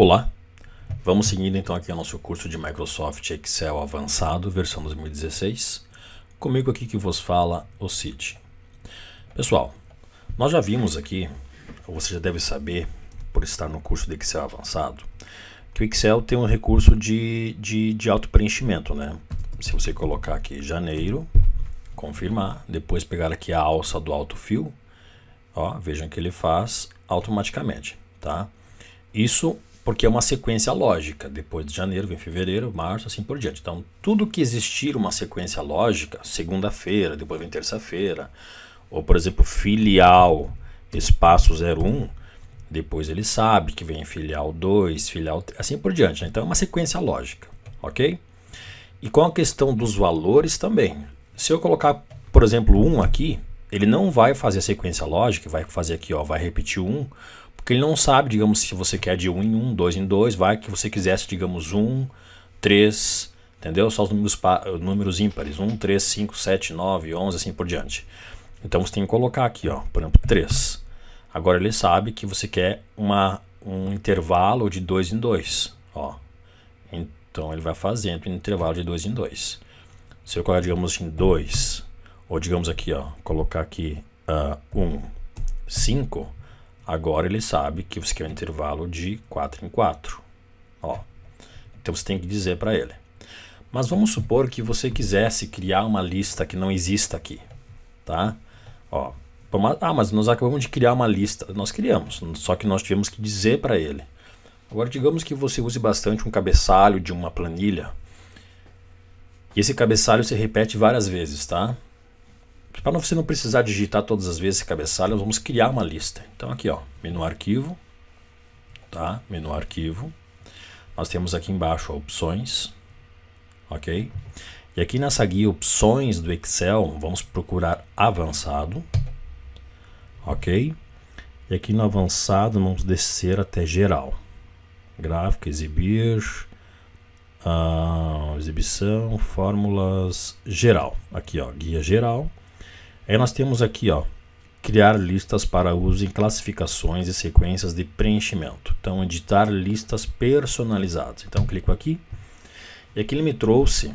Olá, vamos seguindo então aqui o nosso curso de Microsoft Excel avançado, versão 2016. Comigo aqui que vos fala o Cid. Pessoal, nós já vimos aqui, ou você já deve saber, por estar no curso de Excel avançado, que o Excel tem um recurso de auto-preenchimento, né? Se você colocar aqui janeiro, confirmar, depois pegar aqui a alça do Auto Fill, ó, vejam que ele faz automaticamente, tá? Isso porque é uma sequência lógica, depois de janeiro vem fevereiro, março, assim por diante. Então, tudo que existir uma sequência lógica, segunda-feira, depois vem terça-feira, ou por exemplo, filial, espaço 01, depois ele sabe que vem filial 2, filial 3, assim por diante. Então, é uma sequência lógica, ok? E com a questão dos valores também. Se eu colocar, por exemplo, 1 aqui, ele não vai fazer a sequência lógica, vai fazer aqui, ó, vai repetir 1, porque ele não sabe, digamos, se você quer de 1 em 1, 2 em 2, vai que você quisesse, digamos, 1, 3, entendeu? Só os números ímpares, 1, 3, 5, 7, 9, 11, assim por diante. Então você tem que colocar aqui, ó, por exemplo, 3. Agora ele sabe que você quer um intervalo de 2 em 2, ó. Então ele vai fazendo um intervalo de 2 em 2. Se eu colocar, digamos assim, 2, ou digamos aqui, ó, colocar aqui 1, 5, agora ele sabe que você quer um intervalo de 4 em 4. Ó. Então você tem que dizer para ele. Mas vamos supor que você quisesse criar uma lista que não exista aqui. Tá? Ó, mas nós acabamos de criar uma lista. Nós criamos, só que nós tivemos que dizer para ele. Agora digamos que você use bastante um cabeçalho de uma planilha. E esse cabeçalho se repete várias vezes, tá? Para você não precisar digitar todas as vezes esse cabeçalho, nós vamos criar uma lista. Então aqui, ó, menu arquivo, tá? Menu arquivo. Nós temos aqui embaixo, ó, opções, ok? E aqui nessa guia opções do Excel, vamos procurar avançado, ok? E aqui no avançado vamos descer até geral, gráfico, exibir. Exibição, fórmulas, geral. Aqui, ó, guia geral. Aí nós temos aqui, ó, criar listas para uso em classificações e sequências de preenchimento. Então, editar listas personalizadas. Então, clico aqui. E aqui ele me trouxe,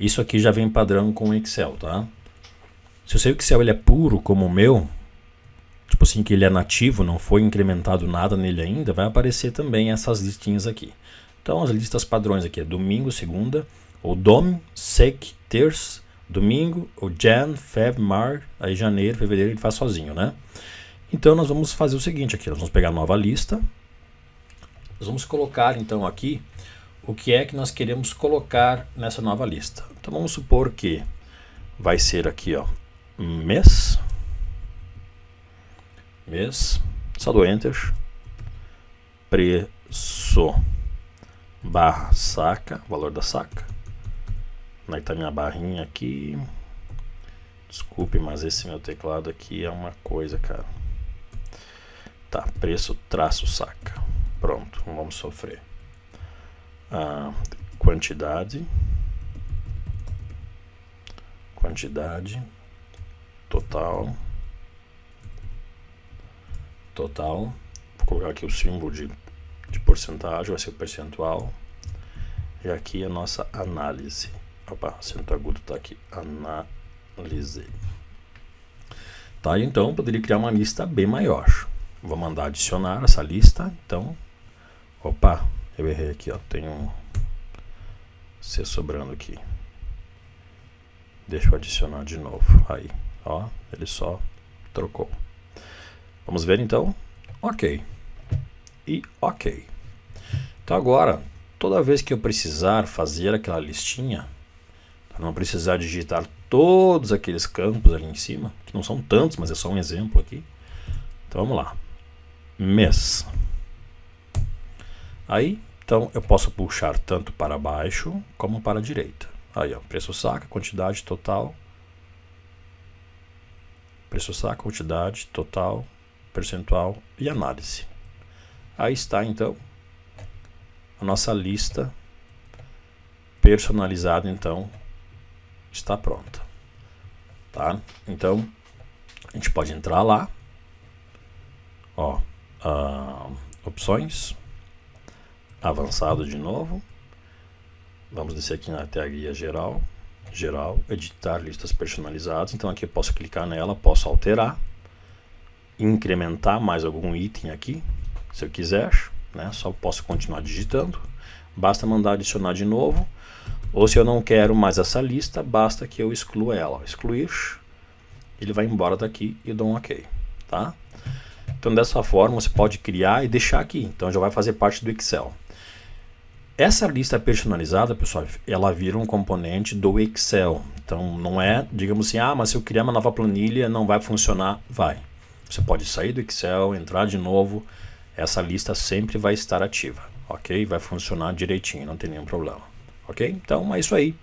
isso aqui já vem padrão com o Excel, tá? Se o seu Excel ele é puro como o meu, tipo assim, que ele é nativo, não foi incrementado nada nele ainda, vai aparecer também essas listinhas aqui. Então as listas padrões aqui é domingo, segunda, ou dom, sec, terça, domingo, ou jan, feb, mar, aí janeiro, fevereiro ele faz sozinho, né? Então nós vamos fazer o seguinte aqui, nós vamos pegar a nova lista, nós vamos colocar então aqui o que é que nós queremos colocar nessa nova lista. Então vamos supor que vai ser aqui, ó, mês, só do enter, preço. Barra saca, valor da saca. Aí tá minha barrinha aqui. Desculpe, mas esse meu teclado aqui é uma coisa, cara. Tá, preço, traço, saca. Pronto, não vamos sofrer. Quantidade. Total. Vou colocar aqui o símbolo de porcentagem, vai ser o percentual. E aqui a nossa análise. Opa, o acento agudo está aqui. Análise. Tá, então eu poderia criar uma lista bem maior. Vou mandar adicionar essa lista. Então, opa, eu errei aqui, ó. Tem um C sobrando aqui. Deixa eu adicionar de novo. Aí, ó, ele só trocou. Vamos ver então. Ok. E ok. Então agora, toda vez que eu precisar fazer aquela listinha, para não precisar digitar todos aqueles campos ali em cima, que não são tantos, mas é só um exemplo aqui. Então vamos lá. Mês. Aí, então eu posso puxar tanto para baixo como para a direita. Aí, ó, preço saca, quantidade total. Preço saca, quantidade total, percentual e análise. Aí está então a nossa lista personalizada, então está pronta, tá? Então a gente pode entrar lá, ó, opções, avançado de novo. Vamos descer aqui até a guia geral, editar listas personalizadas. Então aqui eu posso clicar nela, posso alterar, incrementar mais algum item aqui, se eu quiser, né? Só posso continuar digitando, basta mandar adicionar de novo, ou se eu não quero mais essa lista, basta que eu exclua ela, excluir, ele vai embora daqui e dou um OK, tá? Então dessa forma você pode criar e deixar aqui, então já vai fazer parte do Excel. Essa lista personalizada, pessoal, ela vira um componente do Excel. Então não é, digamos assim, ah, mas se eu criar uma nova planilha não vai funcionar. Vai. Você pode sair do Excel, entrar de novo. Essa lista sempre vai estar ativa, ok? Vai funcionar direitinho, não tem nenhum problema, ok? Então é isso aí.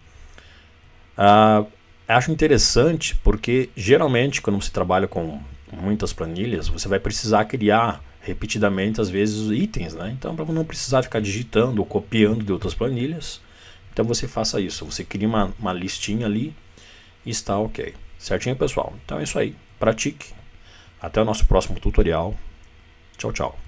Acho interessante porque geralmente quando você trabalha com muitas planilhas, você vai precisar criar repetidamente às vezes os itens, né? Então para não precisar ficar digitando ou copiando de outras planilhas, então você faça isso, você cria uma listinha ali e está ok, certinho, pessoal? Então é isso aí, pratique, até o nosso próximo tutorial, tchau, tchau.